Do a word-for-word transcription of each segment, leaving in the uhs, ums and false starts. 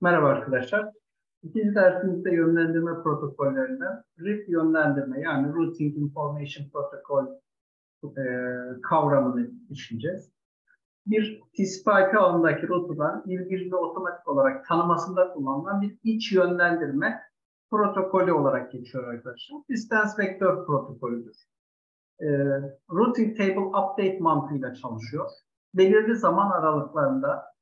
Merhaba arkadaşlar. İkinci dersimizde yönlendirme protokollerinden R I P yönlendirme yani Routing Information Protocol e, kavramını işleyeceğiz. Bir T C P I P alanındaki router'dan birbirini otomatik olarak tanımasında kullanılan bir iç yönlendirme protokolü olarak geçiyor arkadaşlar. Distance Vector protokolüdür. E, Routing Table Update mantığıyla çalışıyor. Belirli zaman aralıklarında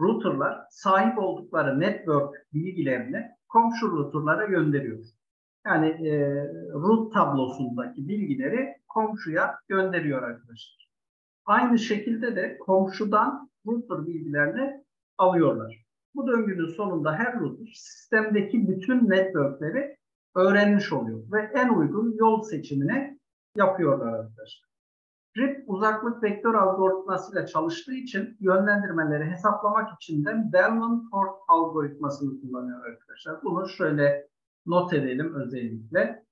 router'lar sahip oldukları network bilgilerini komşu router'lara gönderiyor. Yani e, route tablosundaki bilgileri komşuya gönderiyor arkadaşlar. Aynı şekilde de komşudan router bilgilerini alıyorlar. Bu döngünün sonunda her router sistemdeki bütün networkleri öğrenmiş oluyor ve en uygun yol seçimini yapıyorlar arkadaşlar. R I P uzaklık vektör algoritmasıyla çalıştığı için yönlendirmeleri hesaplamak için de Bellman Ford algoritmasını kullanıyor arkadaşlar. Bunu şöyle not edelim özellikle.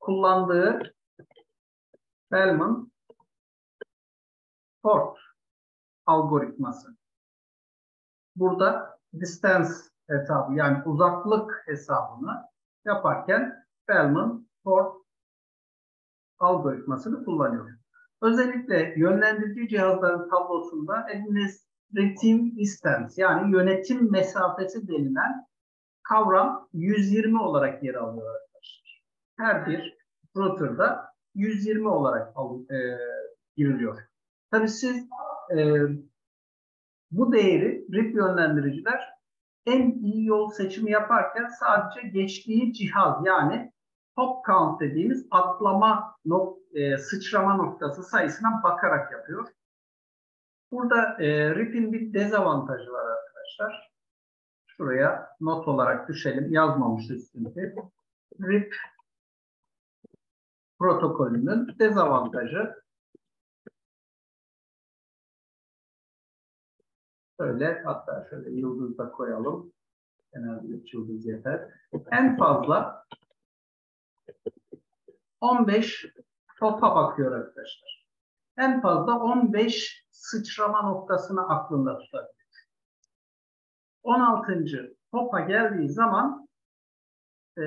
Kullandığı Bellman Ford algoritması. Burada distance hesabı yani uzaklık hesabını yaparken Bellman Ford algoritmasını kullanıyor. Özellikle yönlendirici cihazların tablosunda administrative distance yani yönetim mesafesi denilen kavram yüz yirmi olarak yer alıyor arkadaşlar. Her bir router'da yüz yirmi olarak e, giriliyor. Tabii siz e, bu değeri R I P yönlendiriciler en iyi yol seçimi yaparken sadece geçtiği cihaz yani Hop count dediğimiz atlama nok e, sıçrama noktası sayısına bakarak yapıyor. Burada e, R I P'in bir dezavantajı var arkadaşlar. Şuraya not olarak düşelim. Yazmamıştı üstünde. R I P protokolünün dezavantajı. Şöyle hatta şöyle yıldız da koyalım. Genelde yıldız yeter. En fazla on beş topa bakıyor arkadaşlar. En fazla on beş sıçrama noktasını aklında tutabilir. on altıncı topa geldiği zaman e,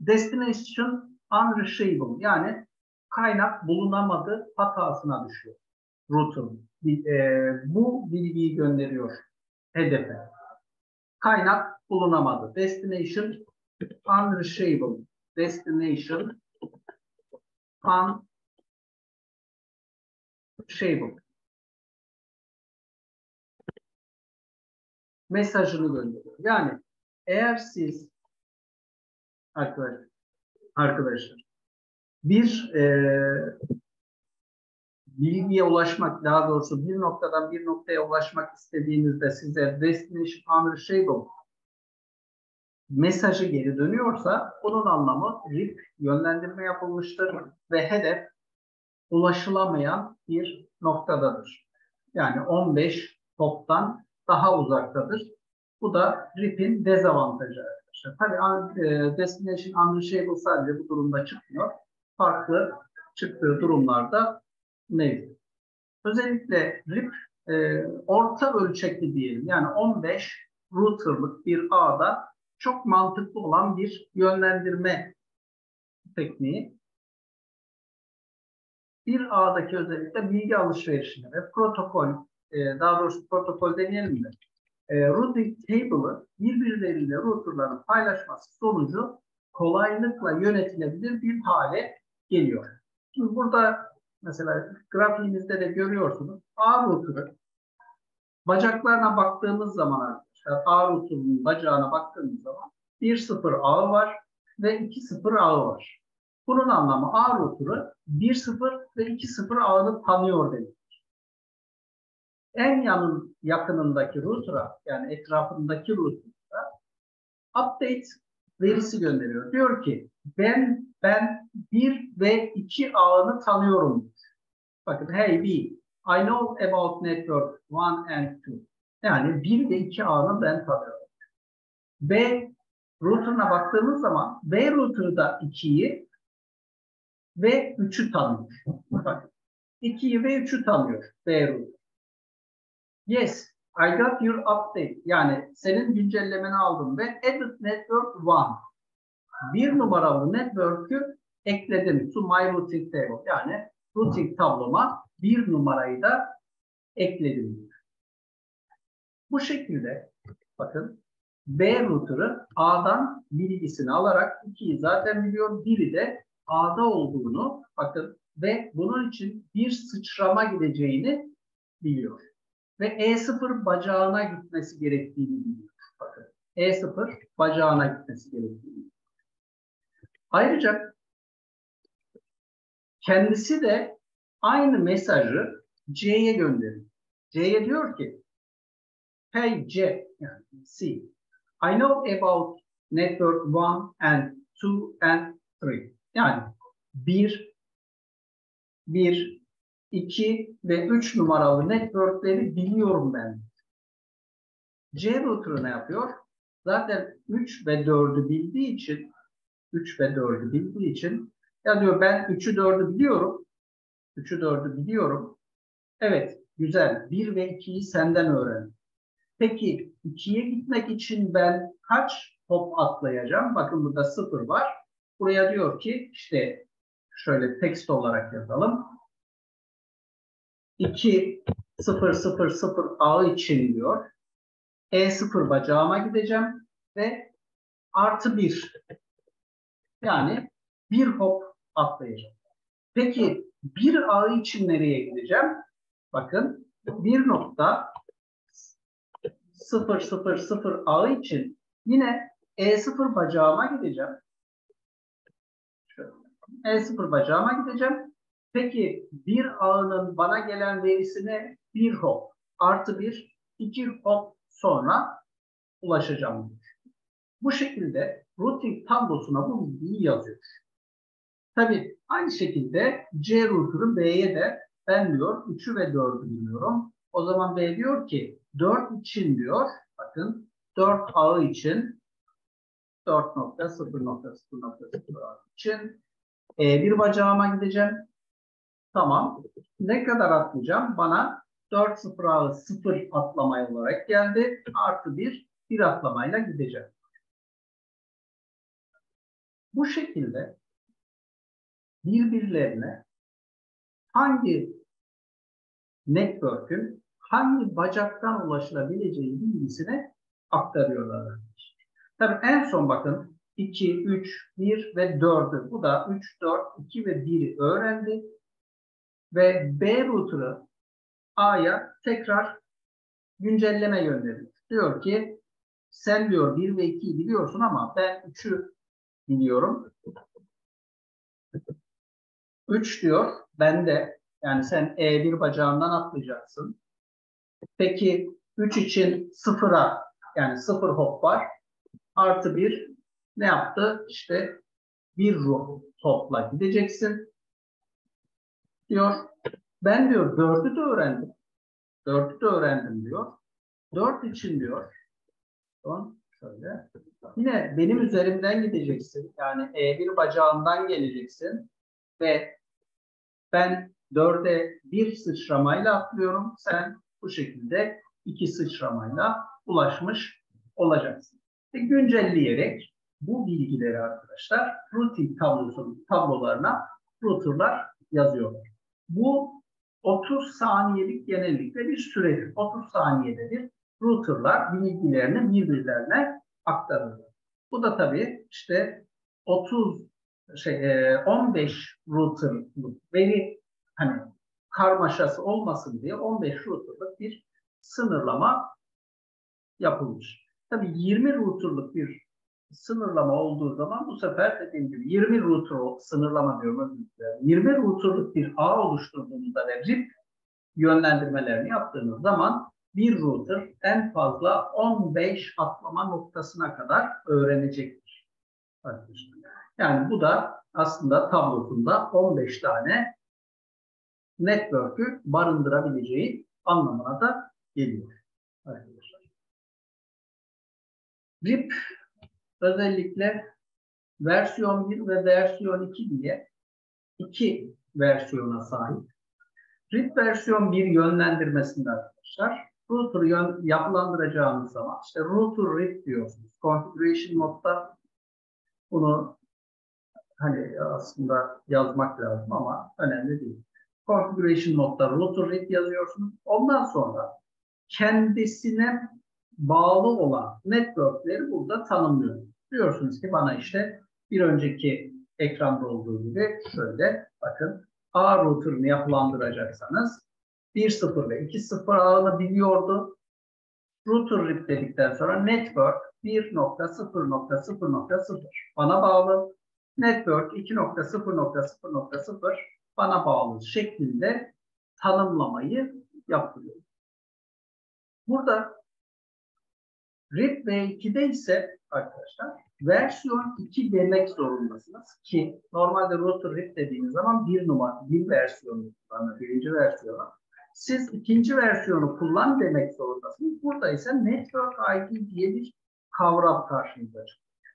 destination unreachable yani kaynak bulunamadı hatasına düşüyor. Router'ın e, bu bilgiyi gönderiyor hedefe. Kaynak bulunamadı. Destination unreachable. Destination unreachable mesajını gönderiyor. Yani eğer siz arkadaşlar, arkadaşlar bir e, bilgiye ulaşmak, daha doğrusu bir noktadan bir noktaya ulaşmak istediğinizde size destination unreachable mesajı geri dönüyorsa bunun anlamı R I P yönlendirme yapılmıştır ve hedef ulaşılamayan bir noktadadır. Yani on beş toptan daha uzaktadır. Bu da R I P'in dezavantajı arkadaşlar. Tabii destination unreachable sadece bu durumda çıkmıyor. Farklı çıktığı durumlarda mevcut. Özellikle R I P e, orta ölçekli diyelim. Yani on beş router'lık bir ağda çok mantıklı olan bir yönlendirme tekniği. Bir ağdaki özellikle bilgi alışverişini ve protokol, daha doğrusu protokol deneyelim de, routing table'ı birbirleriyle router'ların paylaşması sonucu kolaylıkla yönetilebilir bir hale geliyor. Şimdi burada mesela grafiğimizde de görüyorsunuz. A router'ı bacaklarına baktığımız zaman A router'ın bacağına baktığımız zaman bir sıfır ağı var ve iki sıfır ağı var. Bunun anlamı A router'ı bir sıfır ve iki sıfır ağını tanıyor demektir. En yanın yakınındaki router'a yani etrafındaki router'a update verisi gönderiyor. Diyor ki ben ben bir ve iki ağını tanıyorum. Bakın hey B, I know about network one and two. Yani bir ve iki ağını ben tanıyorum. B router'ına baktığımız zaman B router'ı da ikiyi ve üçü tanıyor. ikiyi ve üçü tanıyor B router. Yes, I got your update. Yani senin güncellemeni aldım ve added network one. Bir numaralı network'ü ekledim to my routing table. Yani routing tabloma bir numarayı da ekledim. Bu şekilde bakın B router'ı A'dan bilgisini alarak ikiyi zaten biliyor. biri de A'da olduğunu bakın ve bunun için bir sıçrama gideceğini biliyor. Ve E sıfır bacağına gitmesi gerektiğini biliyor. Bakın E sıfır bacağına gitmesi gerektiğini biliyor. Ayrıca kendisi de aynı mesajı C'ye gönderiyor. C'ye diyor ki Hey C, yani C, I know about network one and two and three. Yani bir, bir, iki ve üç numaralı networkleri biliyorum ben. C router'ı ne yapıyor? Zaten üç ve dördü bildiği için üç ve dördü bildiği için ya diyor ben üçü dördü biliyorum. üçü dördü biliyorum. Evet, güzel. bir ve ikiyi senden öğrendim. Peki ikiye gitmek için ben kaç hop atlayacağım? Bakın burada sıfır var. Buraya diyor ki işte şöyle tekst olarak yazalım. iki sıfır sıfır sıfır A için diyor. E sıfır bacağıma gideceğim ve artı bir. Yani bir hop atlayacağım. Peki bir A için nereye gideceğim? Bakın bir nokta sıfır sıfır sıfır A için yine E sıfır bacağıma gideceğim. Şöyle. E sıfır bacağıma gideceğim. Peki bir A'nın bana gelen verisine bir hop artı bir, iki hop sonra ulaşacağım. Bu şekilde routing tablosuna bu bilgiyi yazıyoruz. Tabii aynı şekilde C router'ı B'ye de ben diyor üçü ve dördü biliyorum. O zaman B diyor ki dört için diyor. Bakın dört A için dört nokta sıfır nokta sıfır nokta sıfır için E bir bacağıma gideceğim. Tamam. Ne kadar atlayacağım? Bana dört sıfır A sıfır atlamayı olarak geldi. Artı bir, bir atlamayla gideceğim. Bu şekilde birbirlerine hangi network'ün hangi bacaktan ulaşılabileceği bilgisini aktarıyorlar. Tabii en son bakın iki, üç, bir ve dördü. Bu da üç, dört, iki ve biri öğrendi. Ve B router'ı A'ya tekrar güncelleme gönderiyor. Diyor ki sen diyor bir ve ikiyi biliyorsun ama ben üçü biliyorum. üç diyor bende. Yani sen E bir bacağından atlayacaksın. Peki üç için sıfıra yani sıfır hop var. Artı bir ne yaptı? İşte bir hopla gideceksin. Diyor. Ben diyor dördü de öğrendim. dördü de öğrendim diyor. dört için diyor. Şöyle. Yine benim üzerimden gideceksin. Yani E bir bacağından geleceksin. Ve ben dörde bir sıçramayla atlıyorum. Sen bu şekilde iki sıçramayla ulaşmış olacaksın. Ve güncelleyerek bu bilgileri arkadaşlar routing tablosunun tablolarına router'lar yazıyorlar. Bu otuz saniyelik genellikle bir süredir. otuz saniyede bir router'lar bilgilerini birbirlerine aktarırlar. Bu da tabii işte otuz şey on beş router'lık veri hani karmaşası olmasın diye on beş router'lık bir sınırlama yapılmış. Tabii yirmi router'lık bir sınırlama olduğu zaman bu sefer dediğim gibi yirmi router sınırlama diyorum. yirmi router'lık bir ağ oluşturduğunuzda ve R I P yönlendirmelerini yaptığınız zaman bir router en fazla on beş atlama noktasına kadar öğrenecektir. Yani bu da aslında tablosunda on beş tane network'ü barındırabileceği anlamına da geliyor. Arkadaşlar. R I P özellikle versiyon bir ve versiyon iki diye iki versiyona sahip. R I P versiyon bir yönlendirmesinde arkadaşlar router'ı yapılandıracağınız zaman işte router rig diyorsunuz. Configuration modda bunu hani aslında yazmak lazım ama önemli değil. Configuration modda router rig yazıyorsunuz. Ondan sonra kendisine bağlı olan networkleri burada tanımlıyoruz. Diyorsunuz ki bana işte bir önceki ekranda olduğu gibi şöyle bakın A router'ını yapılandıracaksanız bir nokta sıfır ve iki nokta sıfır ağını biliyordu. Router R I P dedikten sonra network bir nokta sıfır nokta sıfır nokta sıfır bana bağlı. Network iki nokta sıfır nokta sıfır nokta sıfır bana bağlı şeklinde tanımlamayı yapıyor. Burada R I P V iki'de ise arkadaşlar versiyon iki demek zorundasınız ki normalde router R I P dediğiniz zaman bir numara bir versiyonu kullanır, birinci versiyonu. Siz ikinci versiyonu kullan demek zorundasınız. Burada ise network I D diye bir kavram karşımıza çıkıyor.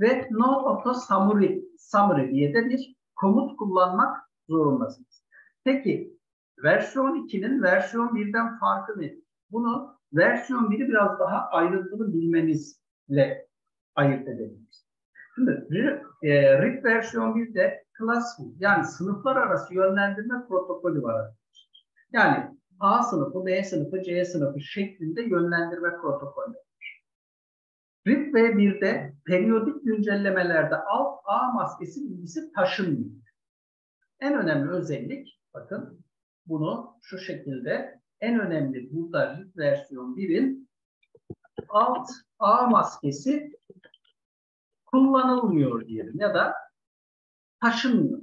Ve node auto summary, summary diye de bir komut kullanmak zorundasınız. Peki versiyon iki'nin versiyon bir'den farkı nedir? Bunu versiyon bir'i biraz daha ayrıntılı bilmenizle ayırt edebiliriz. Şimdi R I P versiyon bir'de class yani sınıflar arası yönlendirme protokolü var. Yani A sınıfı, B sınıfı, C sınıfı şeklinde yönlendirme protokolü. R I P V bir'de periyodik güncellemelerde alt A maskesi bilgisi taşınmıyor. En önemli özellik, bakın bunu şu şekilde, en önemli burada R I P versiyon bir'in alt A maskesi kullanılmıyor diyelim ya da taşınmıyor.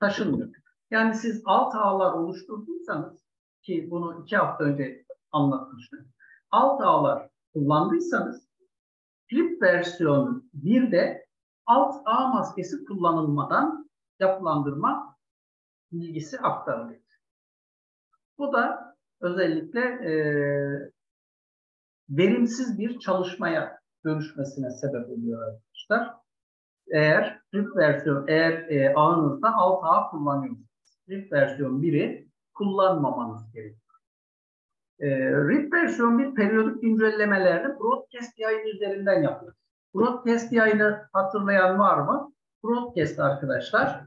Taşınmıyor. Yani siz alt ağlar oluşturduysanız ki bunu iki hafta önce anlatmıştım. Alt ağlar kullandıysanız R I P versiyon bir'de alt ağ maskesi kullanılmadan yapılandırma bilgisi aktarılıyor. Bu da özellikle e, verimsiz bir çalışmaya dönüşmesine sebep oluyor arkadaşlar. Eğer R I P versiyon eğer e, ağınızda alt ağ kullanıyorsunuz. R I P versiyon bir'i kullanmamanız gerekiyor. E, R I P versiyon bir periyodik güncellemelerde Broadcast yayını üzerinden yapılır. Broadcast yayını hatırlayan var mı? Broadcast arkadaşlar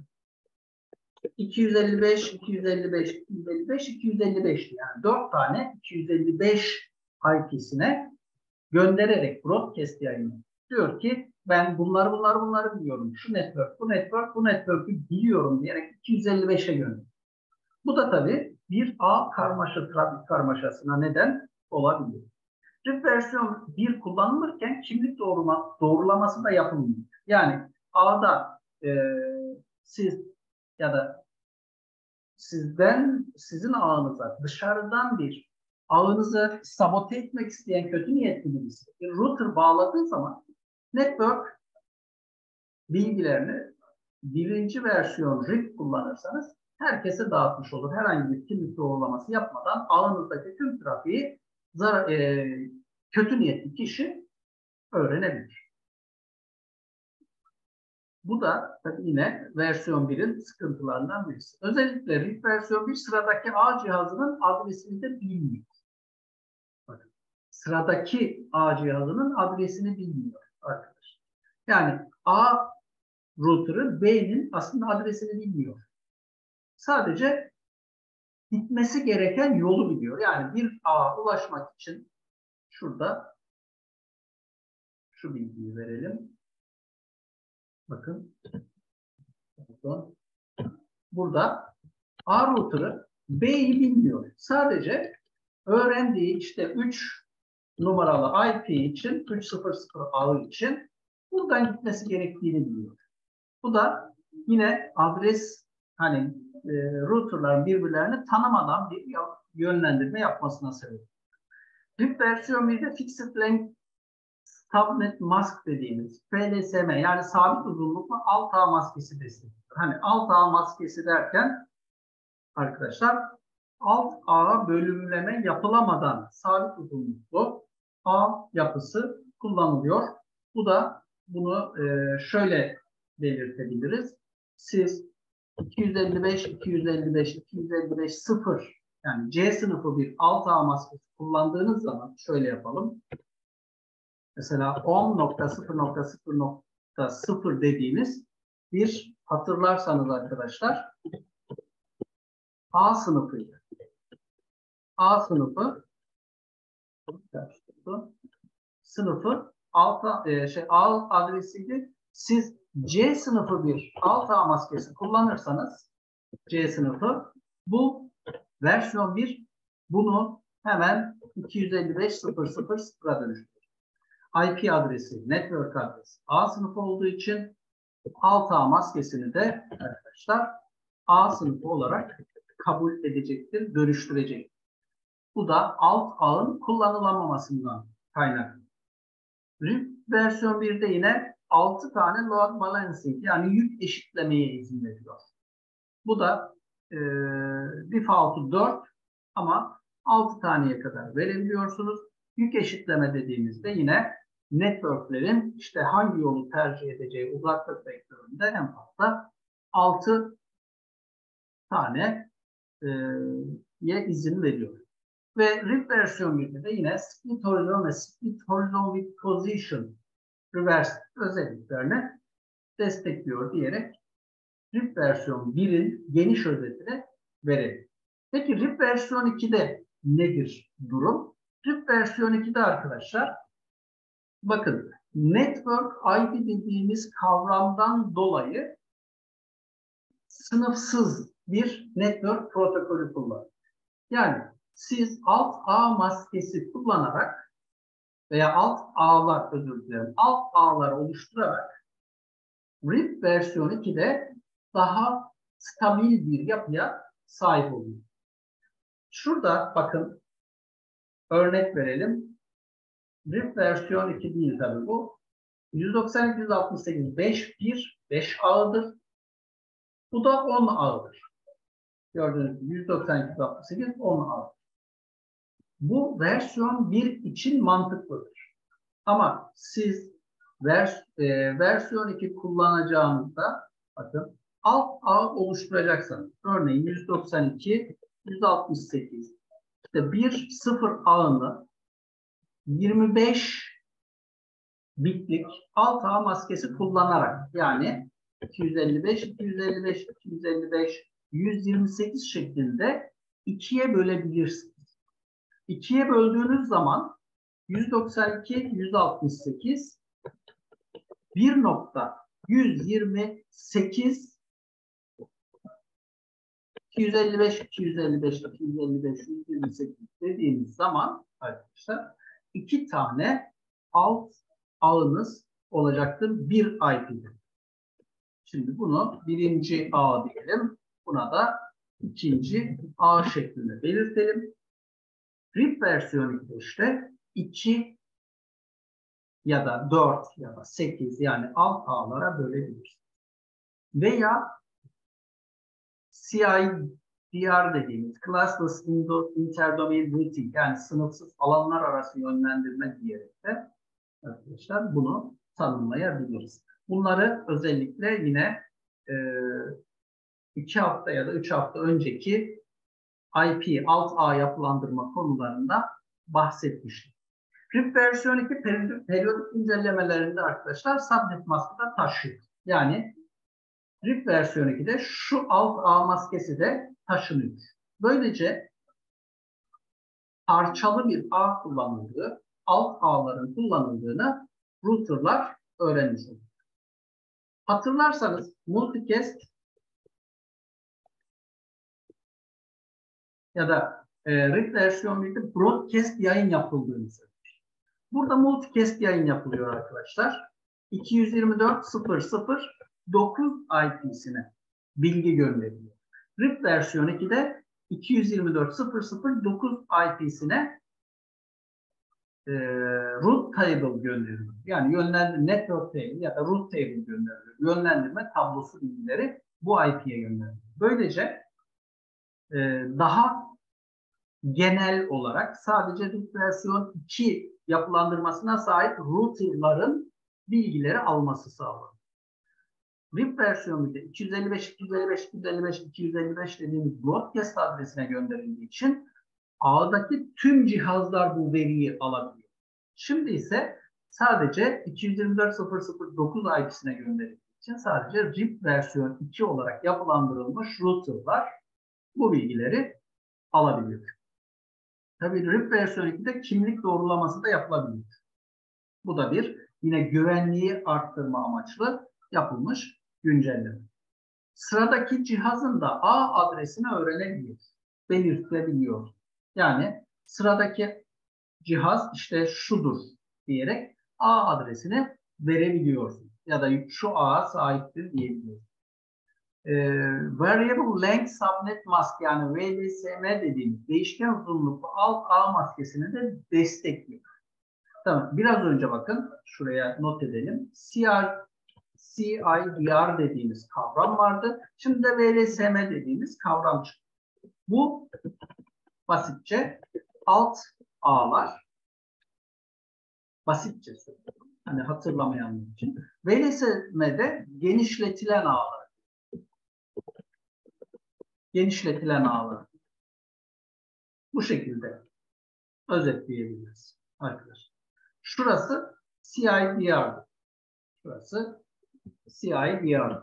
iki yüz elli beş, iki yüz elli beş, iki yüz elli beş, iki yüz elli beş yani dört tane iki yüz elli beş I P'sine göndererek Broadcast yayını diyor ki ben bunları bunları bunları biliyorum. Şu network, bu network, bu network'ü biliyorum diyerek iki yüz elli beş'e gönderiyor. Bu da tabii bir ağ karmaşa, trafik karmaşasına neden olabilir. R I P versiyon bir kullanılırken kimlik doğruma, doğrulaması da yapılmıyor. Yani ağda e, siz ya da sizden, sizin ağınıza dışarıdan bir ağınızı sabote etmek isteyen kötü niyetli birisi bir router bağladığı zaman network bilgilerini birinci versiyon R I P kullanırsanız herkese dağıtmış olur. Herhangi bir kimlik doğrulaması yapmadan ağınızdaki tüm trafiği zar e, kötü niyetli kişi öğrenebilir. Bu da tabii yine versiyon bir'in sıkıntılarından birisi. Özellikle R I P versiyon bir sıradaki A cihazının adresini de bilmiyor. Bakın, sıradaki A cihazının adresini bilmiyor. Arkadaşlar. Yani A router'ı B'nin aslında adresini bilmiyor. Sadece gitmesi gereken yolu biliyor. Yani bir A'ya ulaşmak için şurada şu bilgiyi verelim. Bakın. Burada A router'ı B'yi bilmiyor. Sadece öğrendiği işte üç numaralı I P için, üç nokta sıfır nokta sıfır ağı için buradan gitmesi gerektiğini biliyor. Bu da yine adres hani e, router'ların birbirlerini tanımadan bir yönlendirme yapmasına sebep. R I P versiyon bir'de Fixed Length Subnet Mask dediğimiz P L S M yani sabit uzunluklu alt ağ maskesi destekliyor. Hani alt ağ maskesi derken arkadaşlar alt ağa bölümleme yapılamadan sabit uzunluklu ağ yapısı kullanılıyor. Bu da bunu şöyle belirtebiliriz. Siz iki yüz elli beş, iki yüz elli beş, iki yüz elli beş, sıfır Yani C sınıfı bir alt ağ maskesi kullandığınız zaman şöyle yapalım. Mesela on nokta sıfır nokta sıfır nokta sıfır dediğiniz bir, hatırlarsanız arkadaşlar, A sınıfıydı. A sınıfı sınıfı alt e, şey alt adresiydi. Siz C sınıfı bir alt ağ maskesi kullanırsanız C sınıfı bu versiyon bir bunu hemen iki yüz elli beş nokta sıfır nokta sıfıra dönüştürür. I P adresi, network adresi A sınıfı olduğu için alt ağ maskesini de arkadaşlar A sınıfı olarak kabul edecektir, dönüştürecektir. Bu da alt ağın kullanılamamasından kaynaklı. Versiyon birde yine altı tane load balancing, yani yük eşitlemeye izin veriyor. Bu da e, default'u dört ama altı taneye kadar verebiliyorsunuz. Yük eşitleme dediğimizde yine networklerin işte hangi yolu tercih edeceği uzaklık vektöründe en fazla altı tane ye izin veriyor. Ve R I P versiyon birde de yine split horizon ve split horizon with position reverse özelliklerini destekliyor diyerek R I P versiyon birin geniş özetini verelim. Peki R I P versiyon ikide nedir durum? R I P versiyon ikide arkadaşlar bakın network I D dediğimiz kavramdan dolayı sınıfsız bir network protokolü kullanıyor. Yani siz alt ağ maskesi kullanarak veya alt ağlar özür dilerim alt ağlar oluşturarak R I P versiyon ikide daha stabil bir yapıya sahip oluyor. Şurada bakın örnek verelim. R I P versiyon iki değil tabii bu. yüz doksan iki yüz altmış sekiz beş bir beş ağıdır. Bu da on ağıdır. Gördüğünüz gibi yüz doksan iki yüz altmış sekiz on ağıdır. Bu versiyon bir için mantıklıdır. Ama siz vers, e, versiyon iki kullanacağınızda bakın alt ağ oluşturacaksanız örneğin yüz doksan iki yüz altmış sekiz işte bir sıfır ağını yirmi beş bitlik alt ağ maskesi kullanarak yani iki yüz elli beş iki yüz elli beş iki yüz elli beş yüz yirmi sekiz şeklinde ikiye bölebilirsiniz. ikiye böldüğünüz zaman yüz doksan iki yüz altmış sekiz bir nokta yüz yirmi sekiz iki yüz elli beş iki yüz elli beş iki yüz elli beş yüz yirmi sekiz dediğimiz zaman arkadaşlar iki tane alt ağınız olacaktır bir I P'de. Şimdi bunu birinci ağ diyelim. Buna da ikinci ağ şeklinde belirtelim. R I P versiyonu işte iki ya da dört ya da sekiz yani alt ağlara bölebiliriz. Veya C I D R dediğimiz Classless Interdomain Routing yani sınıfsız alanlar arası yönlendirme diyerek de arkadaşlar bunu tanımlayabiliriz. Bunları özellikle yine e, iki hafta ya da üç hafta önceki I P alt ağ yapılandırma konularında bahsetmiştim. R I P versiyon iki periyodik, periyodik incelemelerinde arkadaşlar subnet maskede taşıyor. Yani R I P versiyon ikide şu alt ağ maskesi de taşınıyor. Böylece parçalı bir ağ kullanıldığı, alt ağların kullanıldığını routerlar öğrenmiş oluyor. Hatırlarsanız Multicast ya da e, R I P versiyon birde Broadcast yayın yapıldığını söylemiş. Burada Multicast yayın yapılıyor arkadaşlar. iki yüz yirmi dört nokta sıfır nokta sıfır dokuz I P'sine bilgi gönderiliyor. R I P versiyon ikide iki yüz yirmi dört nokta sıfır nokta sıfır dokuz I P'sine e, route table gönderiliyor. Yani yönlendirme network table ya da route table gönderiliyor. Yönlendirme tablosu bilgileri bu I P'ye gönderiliyor. Böylece e, daha genel olarak sadece R I P versiyon iki yapılandırmasına sahip routerların bilgileri alması sağlanıyor. R I P versiyonunda iki yüz elli beş, iki yüz elli beş, iki yüz elli beş, iki yüz elli beş dediğimiz broadcast adresine gönderildiği için ağdaki tüm cihazlar bu veriyi alabiliyor. Şimdi ise sadece iki yüz yirmi dört nokta sıfır sıfır dokuz I P'sine gönderildiği için sadece R I P versiyon iki olarak yapılandırılmış router'lar bu bilgileri alabiliyor. Tabii R I P versiyon ikide kimlik doğrulaması da yapılabilir. Bu da bir yine güvenliği arttırma amaçlı yapılmış güncelleme. Sıradaki cihazın da A adresini öğrenebiliyor, belirtilebiliyor. Yani sıradaki cihaz işte şudur diyerek A adresini verebiliyorsun. Ya da şu A'a sahiptir diyebiliyorsun. Ee, variable length subnet mask yani V L S M dediğimiz değişken uzunluklu alt ağ maskesini de destekliyor. Tamam, biraz önce bakın şuraya not edelim. C I D R dediğimiz kavram vardı. Şimdi de V L S M dediğimiz kavram çıktı. Bu basitçe alt ağlar, basitçe söylüyorum. Hani hatırlamayanlar için. V L S M'de genişletilen ağlar. Genişletilen ağları. Bu şekilde özetleyebiliriz arkadaşlar. Şurası C I D R. Şurası C I D R.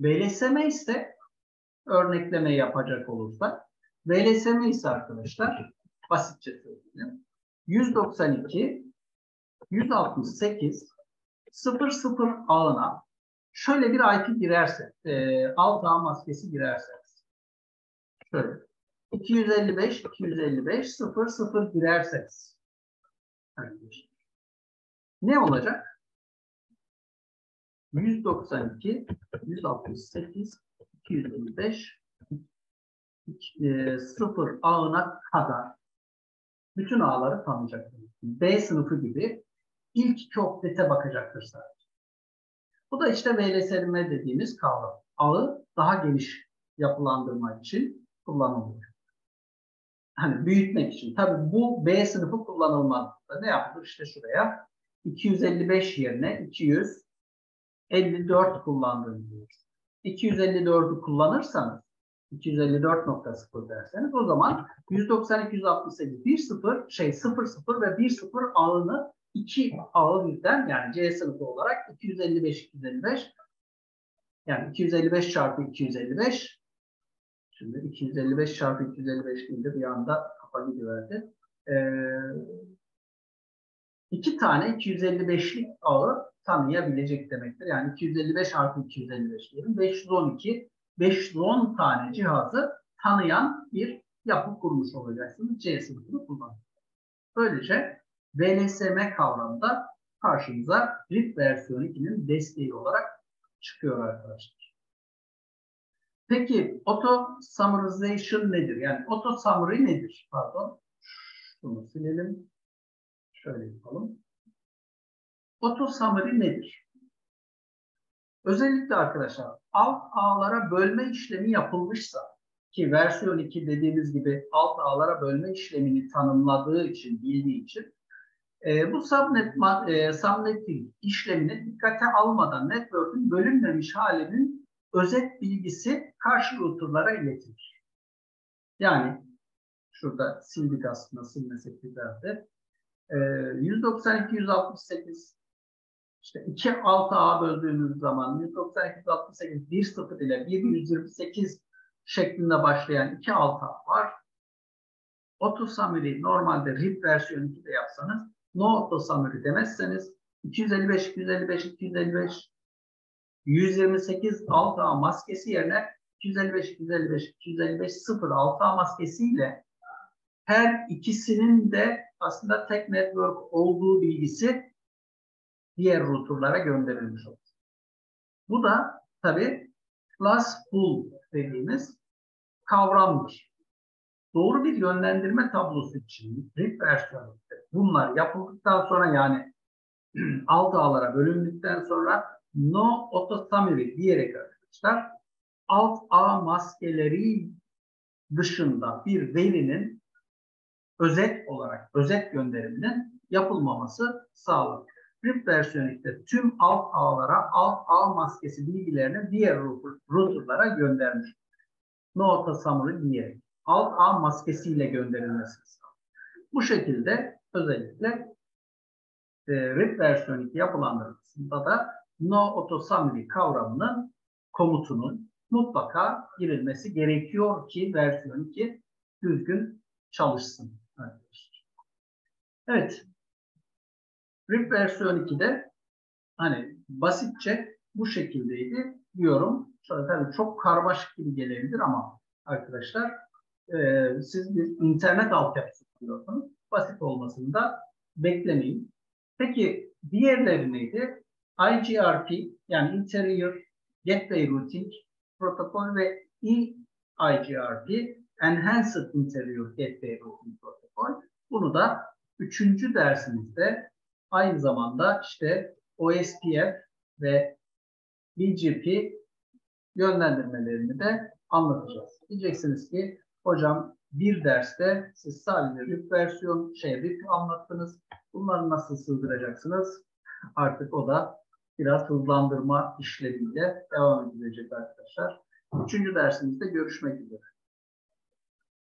V L S M ise örnekleme yapacak olursak V L S M ise arkadaşlar basitçe söyleyeyim. yüz doksan iki yüz altmış sekiz sıfır sıfır ağına şöyle bir I P girerse, e, alt ağ maskesi girerseniz, şöyle iki yüz elli beş, iki yüz elli beş, sıfır, sıfır girerseniz, ne olacak? yüz doksan iki, yüz altmış sekiz, iki yüz elli beş, sıfır ağına kadar bütün ağları tanıyacaktır. B sınıfı gibi ilk iki oktete bakacaktır sadece. Bu da işte V L S M dediğimiz kavram. Ağı daha geniş yapılandırmak için kullanılıyor. Hani büyütmek için. Tabii bu B sınıfı kullanılmadığında ne yapılır? İşte şuraya iki yüz elli beş yerine iki yüz elli dört kullandırılıyoruz. iki yüz elli dördü kullanırsanız iki yüz elli dört nokta sıfır derseniz o zaman yüz doksan iki, yüz altmış sekiz, sıfır, şey, sıfır, sıfır ve bir, sıfır ağını iki ağı birden yani C sınıfı olarak iki yüz elli beş, iki yüz elli beş yani iki yüz elli beş çarpı iki yüz elli beş şimdi iki yüz elli beş çarpı iki yüz elli beş deyince bir anda kafa gidiverdi. Ee, iki tane iki yüz elli beşlik ağı tanıyabilecek demektir. Yani iki yüz elli beş çarpı iki yüz elli beş diyelim. beş yüz on iki, beş yüz on tane cihazı tanıyan bir yapı kurmuş olacaksınız. C sınıfını kullanın. Böylece V L S M kavramı da karşımıza R I P versiyon ikinin desteği olarak çıkıyor arkadaşlar. Peki auto summarization nedir? Yani auto summary nedir? Pardon. Şunu silelim. Şöyle yapalım. Auto summary nedir? Özellikle arkadaşlar alt ağlara bölme işlemi yapılmışsa ki versiyon iki dediğimiz gibi alt ağlara bölme işlemini tanımladığı için, bildiği için e, bu subnet e, subnetting işlemini dikkate almadan network'ün bölünmemiş halinin özet bilgisi karşı router'lara iletilir. Yani şurada sildik aslında, silmesek güzeldi. E, yüz doksan iki, yüz altmış sekiz işte iki alt ağa böldüğümüz zaman yüz doksan iki, yüz altmış sekiz, bir sıfır ile bir yüz yirmi sekiz şeklinde başlayan iki alt ağ var. Auto summary normalde R I P versiyonu ikide yapsanız no auto summary demezseniz iki yüz elli beş, iki yüz elli beş, iki yüz elli beş, yüz yirmi sekiz alt ağ maskesi yerine iki yüz elli beş, iki yüz elli beş, iki yüz elli beş, sıfır alt ağ maskesiyle her ikisinin de aslında tek network olduğu bilgisi diğer router'lara gönderilmiş olur. Bu da tabii plus full dediğimiz kavramdır. Doğru bir yönlendirme tablosu için R I P versiyonu bunlar yapıldıktan sonra yani alt ağlara bölündükten sonra no auto summary diyerek arkadaşlar alt ağ maskeleri dışında bir verinin özet olarak özet gönderiminin yapılmaması sağlanır. script versiyonunda tüm alt ağlara, alt ağ maskesi bilgilerini diğer routerlara göndermiş. No tasamuru diyerek alt ağ maskesiyle gönderilmesi. Bu şekilde özellikle e, R I P versiyon iki yapılandırmasında da no autosummary kavramının komutunun mutlaka girilmesi gerekiyor ki versiyon iki düzgün çalışsın. Evet. R I P versiyon ikide hani basitçe bu şekildeydi diyorum. Şöyle tabii çok karmaşık gibi gelebilir ama arkadaşlar e, siz bir internet altyapısı kuruyorsunuz. Basit olmasını da beklemeyin. Peki diğerleri neydi? I G R P yani Interior Gateway Routing Protokol ve E I G R P Enhanced Interior Gateway Routing Protokol. Bunu da üçüncü dersimizde aynı zamanda işte O S P F ve B G P yönlendirmelerini de anlatacağız. Diyeceksiniz ki hocam bir derste siz sadece R I P versiyon şey R I P anlattınız. Bunları nasıl sığdıracaksınız? Artık o da biraz hızlandırma işlemiyle devam edilecek arkadaşlar. Üçüncü dersimizde görüşmek üzere.